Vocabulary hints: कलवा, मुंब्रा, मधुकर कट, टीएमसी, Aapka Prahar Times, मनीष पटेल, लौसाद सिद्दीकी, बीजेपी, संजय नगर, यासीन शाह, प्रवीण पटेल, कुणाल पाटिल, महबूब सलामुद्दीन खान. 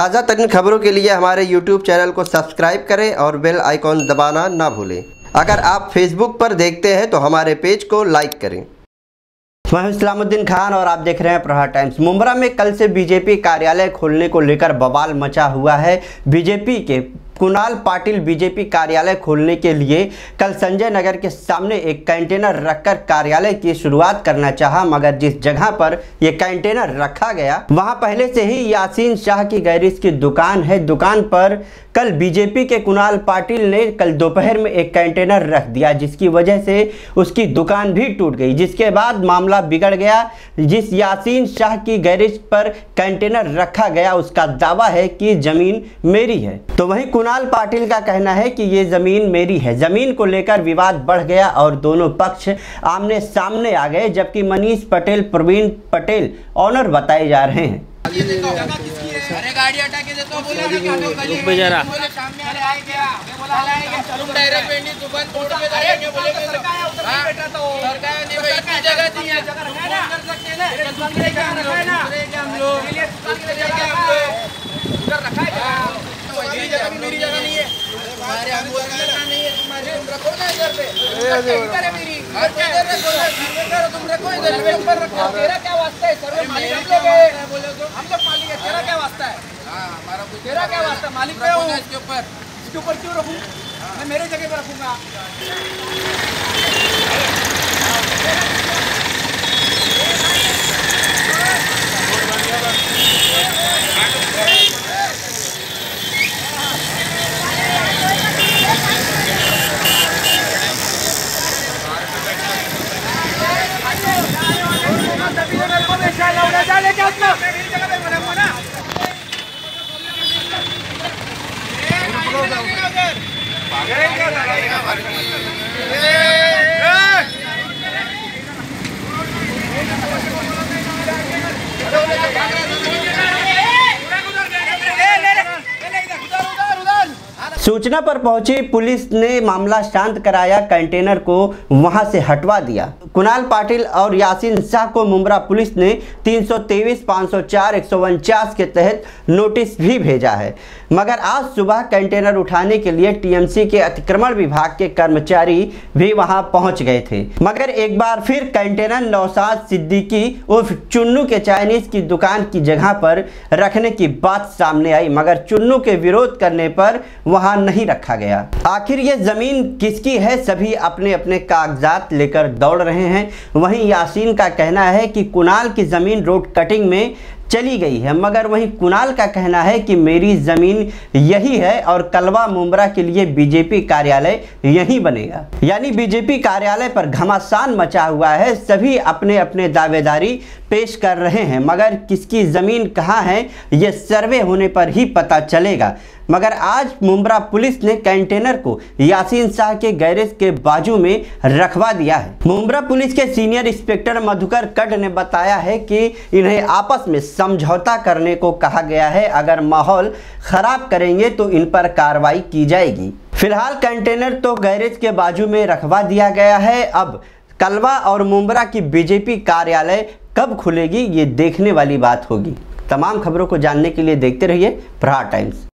ताज़ा तरीन खबरों के लिए हमारे YouTube चैनल को सब्सक्राइब करें और बेल आइकॉन दबाना ना भूलें। अगर आप Facebook पर देखते हैं तो हमारे पेज को लाइक करें। महबूब सलामुद्दीन खान और आप देख रहे हैं प्रहार टाइम्स। मुंब्रा में कल से बीजेपी कार्यालय खोलने को लेकर बवाल मचा हुआ है। बीजेपी के कुणाल पाटिल बीजेपी कार्यालय खोलने के लिए कल संजय नगर के सामने एक कंटेनर रखकर कार्यालय की शुरुआत करना चाहा, मगर जिस जगह पर यह कंटेनर रखा गया वहां पहले से ही यासीन शाह की गैरिज की दुकान है। दुकान पर कल बीजेपी के कुणाल पाटिल ने कल दोपहर में एक कंटेनर रख दिया, जिसकी वजह से उसकी दुकान भी टूट गई, जिसके बाद मामला बिगड़ गया। जिस यासीन शाह की गैरिज पर कंटेनर रखा गया उसका दावा है कि जमीन मेरी है, तो वहीं कुणाल पाटिल का कहना है कि ये ज़मीन मेरी है। ज़मीन को लेकर विवाद बढ़ गया और दोनों पक्ष आमने सामने आ गए, जबकि मनीष पटेल प्रवीण पटेल ऑनर बताए जा रहे हैं। अरे गाड़ी हटा के दे तो बोला ना कि हमें गली में जरा सामने आ रहा है क्या बोला है चलो डायरेक्ट पेंडी दुकान तोड़ के जा रहे हैं बोले के सरकार उधर नहीं बैठा तो सरकार ने भाई इतनी जगह दी है कर सकते हैं ना दुकान के क्या रखा है ना हम लोग के लिए दुकान के जगह हम लोग उधर रखा है ये जगह मेरी जगह नहीं है हमारे हम लोग का नहीं है तुम्हारे तुम रखो ना इधर पे करे मेरी और इधर रखो तुम रखो इधर पे ऊपर रखो तेरा क्या वास्ता है सर्व मालिक लोग है बोले तो हम लोग मालिक है तेरा क्या तेरा क्या वास्ता मालिक मैं हूँ इसके ऊपर क्यों रखूँ मैं मेरे जगह पर रखूँगा सूचना पर पहुंची पुलिस ने मामला शांत कराया, कंटेनर को वहां से हटवा दिया। कुणाल पाटिल और यासीन शाह को मुंब्रा पुलिस ने 323, 504, 149 के तहत नोटिस भी भेजा है, मगर आज सुबह कंटेनर उठाने के लिए टीएमसी के अतिक्रमण विभाग के कर्मचारी भी वहां पहुंच गए थे, मगर एक बार फिर कंटेनर लौसाद सिद्दीकी उर्फ चुन्नू के चाइनीज की दुकान की जगह पर रखने की बात सामने आई, मगर चुन्नू के विरोध करने पर वहाँ नहीं रखा गया। आखिर ये जमीन किसकी है, सभी अपने अपने कागजात लेकर दौड़ रहे हैं। वहीं यासीन का कहना है कि कुणाल की जमीन रोड कटिंग में चली गई है, मगर वहीं कुणाल का कहना है कि मेरी ज़मीन यही है और कलवा मुंब्रा के लिए बीजेपी कार्यालय यही बनेगा। यानी बीजेपी कार्यालय पर घमासान मचा हुआ है, सभी अपने अपने दावेदारी पेश कर रहे हैं, मगर किसकी ज़मीन कहाँ है ये सर्वे होने पर ही पता चलेगा। मगर आज मुंब्रा पुलिस ने कंटेनर को यासीन शाह के गैरेज के बाजू में रखवा दिया है। मुंब्रा पुलिस के सीनियर इंस्पेक्टर मधुकर कट ने बताया है कि इन्हें आपस में समझौता करने को कहा गया है, अगर माहौल खराब करेंगे तो इन पर कार्रवाई की जाएगी। फिलहाल कंटेनर तो गैरेज के बाजू में रखवा दिया गया है, अब कलवा और मुंब्रा की बीजेपी कार्यालय कब खुलेगी ये देखने वाली बात होगी। तमाम खबरों को जानने के लिए देखते रहिए प्रहार टाइम्स।